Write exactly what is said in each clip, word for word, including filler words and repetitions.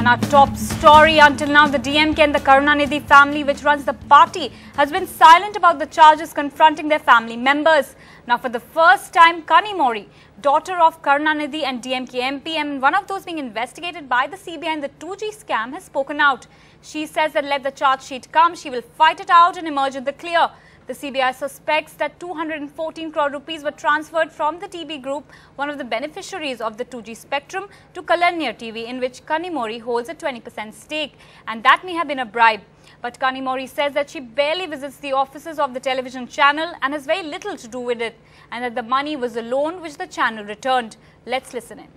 And our top story until now, the D M K and the Karunanidhi family, which runs the party, has been silent about the charges confronting their family members. Now, for the first time, Kanimozhi, daughter of Karunanidhi and D M K M P, and one of those being investigated by the C B I in the two G scam, has spoken out. She says that let the charge sheet come, she will fight it out and emerge in the clear. The C B I suspects that two hundred fourteen crore rupees were transferred from the T B group, one of the beneficiaries of the two G spectrum, to Kalaignar T V, in which Kanimozhi holds a twenty percent stake, and that may have been a bribe. But Kanimozhi says that she barely visits the offices of the television channel and has very little to do with it, and that the money was a loan which the channel returned. Let's listen in.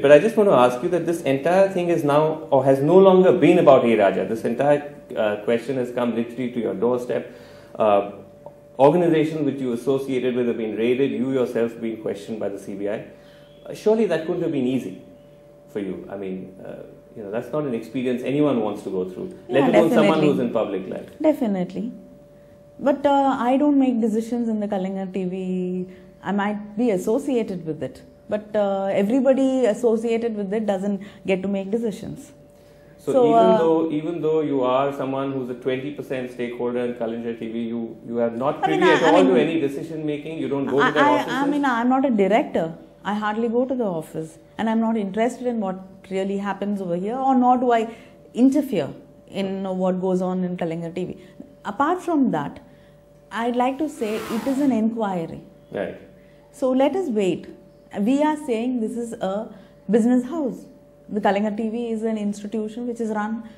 But I just want to ask you that this entire thing is now, or has no longer been, about A. Raja. This entire uh, question has come literally to your doorstep. Uh, organizations which you associated with have been raided, you yourself being questioned by the C B I. Uh, surely that couldn't have been easy for you. I mean, uh, you know, that's not an experience anyone wants to go through. Yeah, let alone someone who's in public life. Definitely. But uh, I don't make decisions in the Kalaignar T V. I might be associated with it. But uh, everybody associated with it doesn't get to make decisions. So, so even uh, though even though you are someone who's a twenty percent stakeholder in Kalaignar T V, you, you have not privy at all to any decision making, you don't go I, to the offices? I mean, I'm not a director. I hardly go to the office. And I'm not interested in what really happens over here, or nor do I interfere in what goes on in Kalaignar T V. Apart from that, I'd like to say it is an inquiry. Right. So let us wait. We are saying this is a business house. The Kalaignar T V is an institution which is run,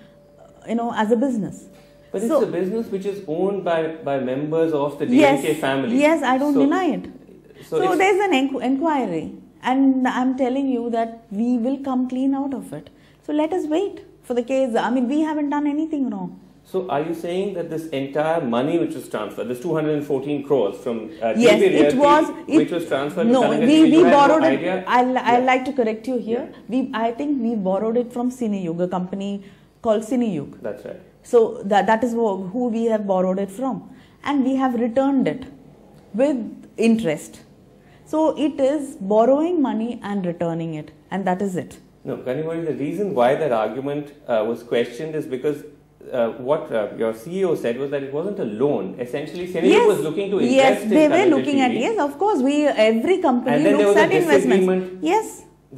you know, as a business. But so, it's a business which is owned by, by members of the D M K yes, family. Yes, I don't so, deny it. So, so there is an enqu inquiry. And I am telling you that we will come clean out of it. So let us wait for the case. I mean, we haven't done anything wrong. So are you saying that this entire money which was transferred, this two hundred fourteen crores from uh, yes, it was, it, which was transferred no, to Kalaignar T V? No, we borrowed it. Idea? I'll, I'll yeah. like to correct you here. Yeah. We, I think we borrowed it from Siniyug, a company called Siniyug. That's right. So that, that is who, who we have borrowed it from. And we have returned it with interest. So it is borrowing money and returning it. And that is it. No, Kanimozhi, the reason why that argument uh, was questioned is because Uh, what uh, your C E O said was that it wasn't a loan. Essentially, Siniyug yes, was looking to invest yes, in Yes, they were looking T V. At, yes, of course, we, every company looks at investments. Yes.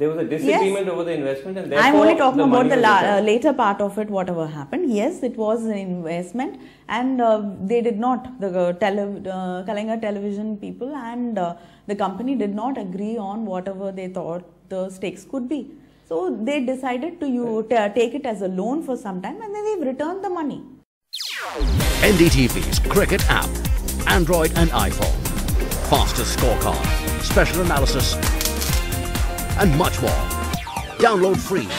There was a disagreement yes. over the investment, and therefore I'm only talking the about the la uh, later part of it, whatever happened. Yes, it was an investment, and uh, they did not, the uh, tele uh, Kalaignar television people and uh, the company did not agree on whatever they thought the stakes could be. So they decided to you take it as a loan for some time, and then they've returned the money. N D T V's Cricket app, Android and iPhone, fastest scorecard, special analysis, and much more. Download free.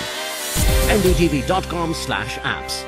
N D T V dot com slash apps.